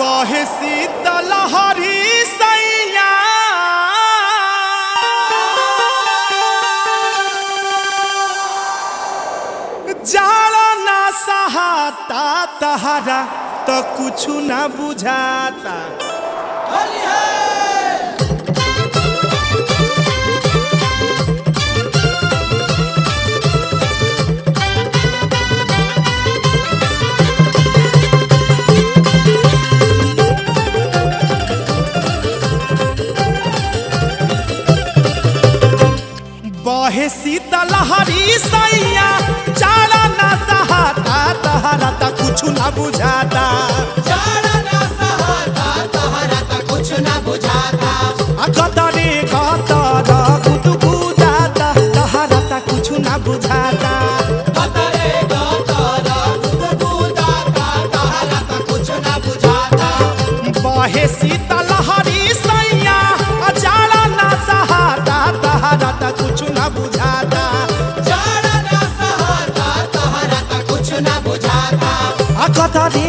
बहे शीतल हरी सैया जाला ना सहाता तहरा तो कुछ ना बुझाता। बहे शीतल हरी सैया जाला ना सहाता तहरा त कुछ ना बुझाता। जाला ना सहाता तहरा त कुछ ना बुझाता। अकतरे कतर गुदगुदाता तहरा त कुछ ना बुझाता। अकतरे कतर गुदगुदाता तहरा त कुछ ना बुझाता। बहे शीतल हरी सैया जाला ना सहाता तहरा त कुछ ना बुझाता। जाला ना सहाता तहरा त कुछ ना बुझाता। अकतरे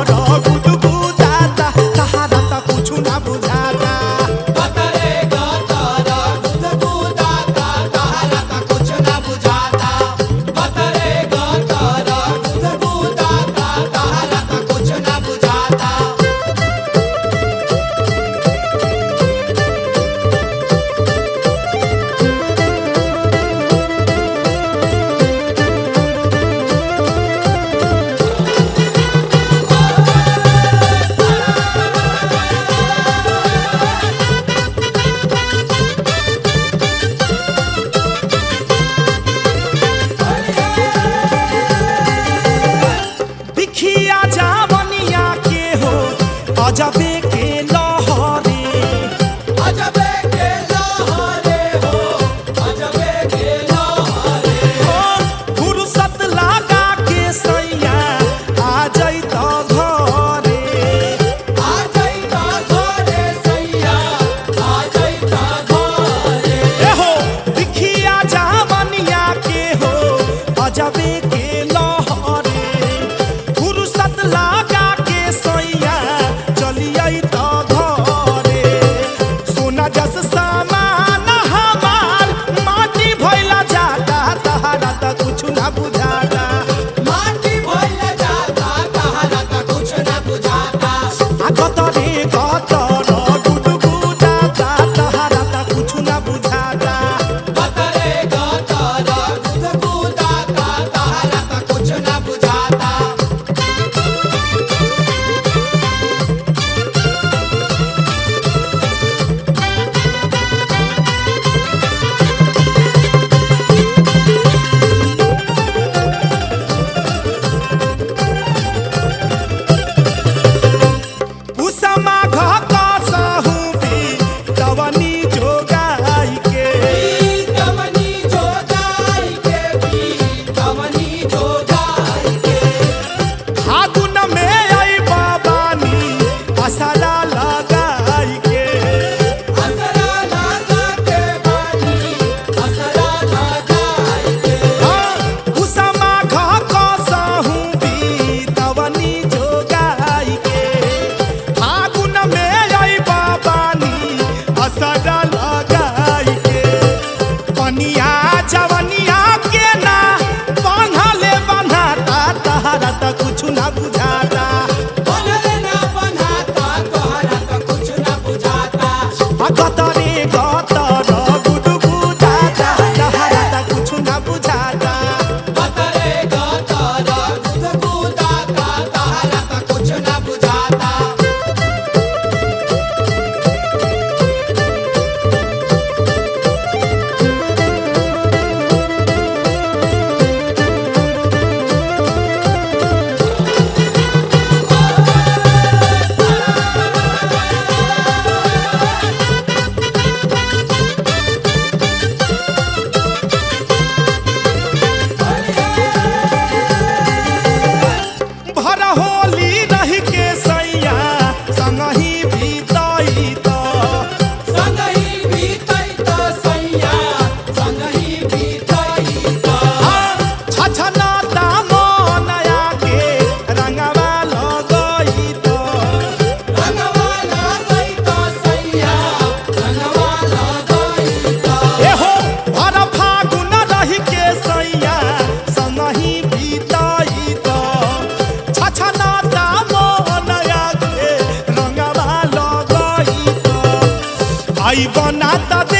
गुदगुदाता तहरा त कुछ ना बुझाता। अकतरे कतर गुदगुदाता तहरा त कुछ ना बुझाता। अकतरे कतर गुदगुदाता तहरा त कुछ ना बुझाता। अजबे के लहरे हो, अजबे के लहरे हो। फुर्सत लगा के सैया आ जाई त घरे, आ जाई त घरे सैया, आ जाई त घरे। ए हो दिखिया जा बनिया के हो, अजबे के लहरे। फुर्सत लगा के सैया चलिए त घरे। सोना जस सामान हमार माटी भइला जाता तहरा त कुछ ना बुझाता। माटी भइला जाता तहरा त कुछ ना बुझाता। आ कतरे कतर गुदगुदाता तहरा त कुछ ना बुझाता। कतरे कतर गुदगुदाता तहरा त कुछ ना जीवना।